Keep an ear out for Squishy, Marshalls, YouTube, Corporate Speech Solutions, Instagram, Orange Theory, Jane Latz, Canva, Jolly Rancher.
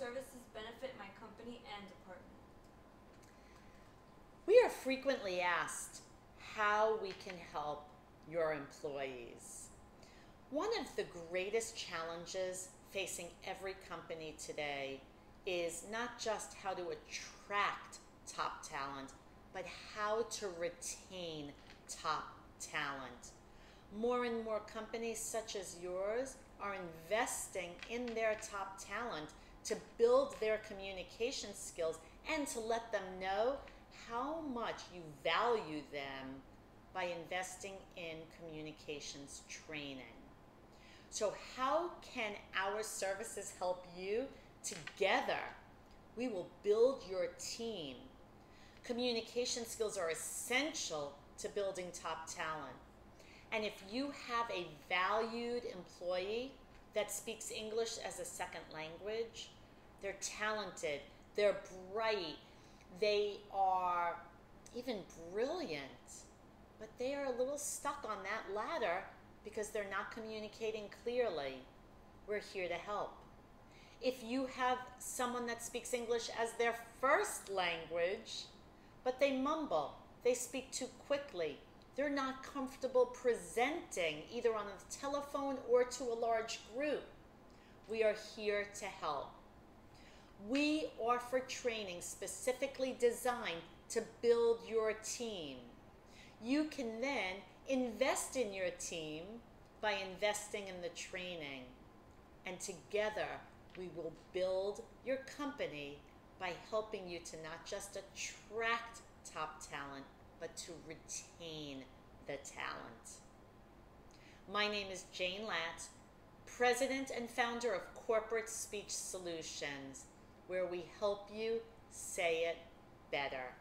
services benefit my company and department? We are frequently asked how we can help your employees. One of the greatest challenges facing every company today is not just how to attract top talent, but how to retain top talent. More and more companies such as yours are investing in their top talent to build their communication skills and to let them know how much you value them by investing in communications training. So how can our services help you? Together, we will build your team. Communication skills are essential to building top talent. And if you have a valued employee that speaks English as a second language, they're talented, they're bright, they are even brilliant, but they are a little stuck on that ladder because they're not communicating clearly, we're here to help. If you have someone that speaks English as their first language, but they mumble, they speak too quickly, they're not comfortable presenting either on the telephone or to a large group, we are here to help. We offer training specifically designed to build your team. You can then invest in your team by investing in the training, and together, we will build your company by helping you to not just attract top talent, but to retain the talent. My name is Jane Latz, President and Founder of Corporate Speech Solutions, where we help you say it better.